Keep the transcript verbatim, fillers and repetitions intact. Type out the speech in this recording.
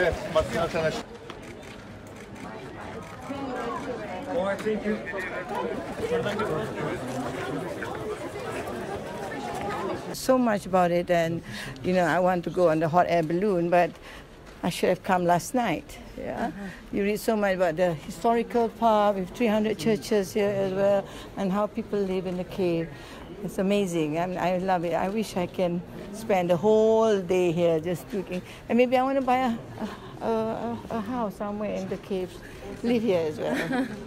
Evet, bakın arkadaşlar. So much about it, and you know, I want to go on the hot air balloon, but I should have come last night. Yeah, uh-huh. You read so much about the historical park with three hundred churches here as well, and how people live in the cave. It's amazing. I mean, I love it. I wish I can spend the whole day here just looking. And maybe I want to buy a, a, a, a house somewhere in the caves, live here as well.